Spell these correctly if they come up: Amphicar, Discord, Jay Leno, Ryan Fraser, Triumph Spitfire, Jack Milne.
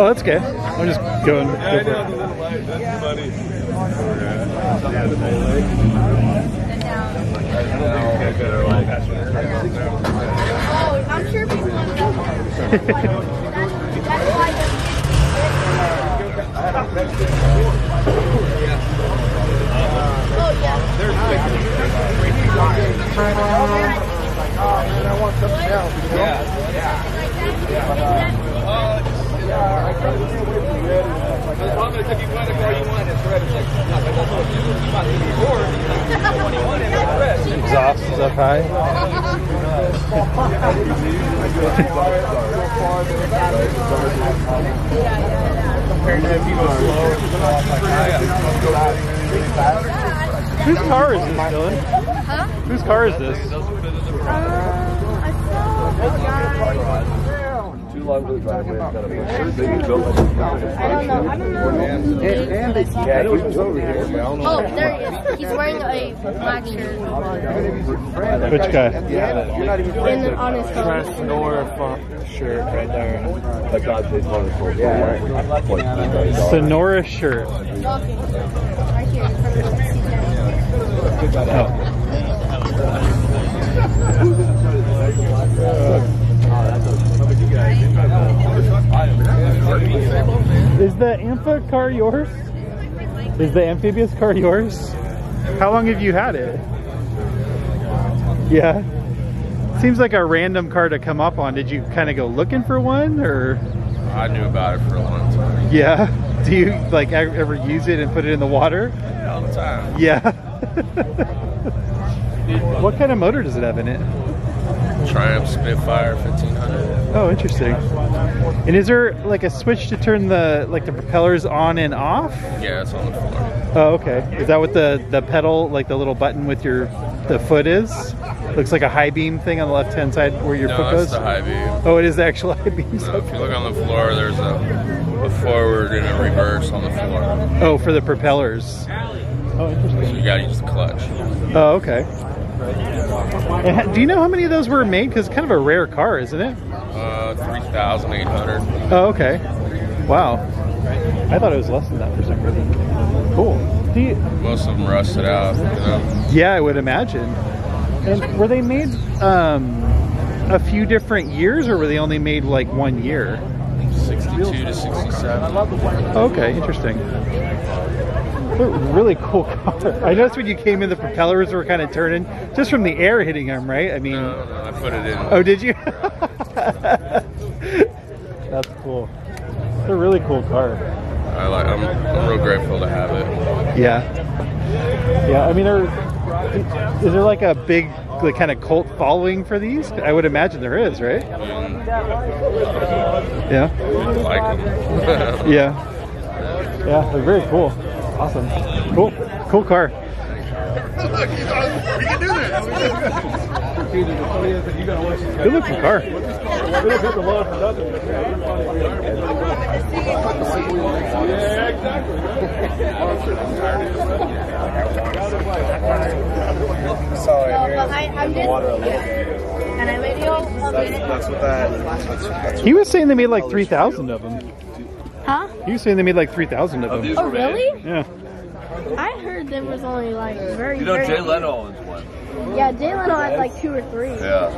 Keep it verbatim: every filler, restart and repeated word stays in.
Oh, that's okay. I'm just going. Yeah, go I know the little light. That's funny. Oh, I'm sure people want to go. That's why. Oh, and I want something else. You know? Yeah, yeah. Yeah. Uh, oh, yeah. I tried to get away from red and stuff like that. The problem is if you find a car you want, it's red. It's like, not that that's what you do. It's not the reward. It's like, the one you want, it's red. Exhaust is up high. Compared to if you go slower, it's like, yeah. Whose car is this, Dylan? Huh? Whose car is this? Uh, I saw a guy. Too long for the driveway. I don't know. I don't know. Yeah, he was over here. Oh, there he is. He's wearing a black shirt. Which guy? In the honest Trans Sonora shirt right there. The God did wonderful. Yeah. Sonora shirt. Right here in front of the seat. Is the Amphicar car yours? Is the amphibious car yours? How long have you had it? Yeah. Seems like a random car to come up on. Did you kind of go looking for one, or? I knew about it for a long time. Yeah. Do you like ever use it and put it in the water? Yeah, all the time. Yeah. What kind of motor does it have in it? Triumph Spitfire fifteen hundred. Oh, interesting. And is there like a switch to turn the like the propellers on and off? Yeah, it's on the floor. Oh, okay. Is that what the the pedal, like the little button with your the foot is? Looks like a high beam thing on the left hand side where your no, foot goes. It's the high beam. Oh, it is the actual high beam. No, if you look on the floor, there's a, a forward and a reverse on the floor. Oh, for the propellers. Oh, interesting. So you gotta use the clutch. Oh, okay. And do you know how many of those were made? Because it's kind of a rare car, isn't it? Uh, three thousand eight hundred. Oh, okay. Wow. I thought it was less than that for some reason. Cool. Do you... Most of them rusted out, you know? Yeah, I would imagine. And were they made um, a few different years, or were they only made like one year? sixty-two to sixty-seven. Okay, interesting. Really cool car. I noticed when you came in, the propellers were kind of turning just from the air hitting them, right? I mean, no, no, I put it in. Oh, did you? That's cool. It's a really cool car. I like. I'm, I'm real grateful to have it. Yeah. Yeah. I mean, are, is there like a big like, kind of cult following for these? I would imagine there is, right? Mm. Yeah. People like them. Yeah. Yeah, they're very cool. Awesome. Cool. Cool car. Look, he's on, we can do this. Good looking car. Sorry, I'm in the water a little bit. And I video a minute. He was saying they made like three thousand of them. Huh? You were saying they made like three thousand of them. Oh, really? Yeah. I heard there was only like very, You know, very Jay Leno owns one. Yeah, Jay Leno had like two or three. Yeah.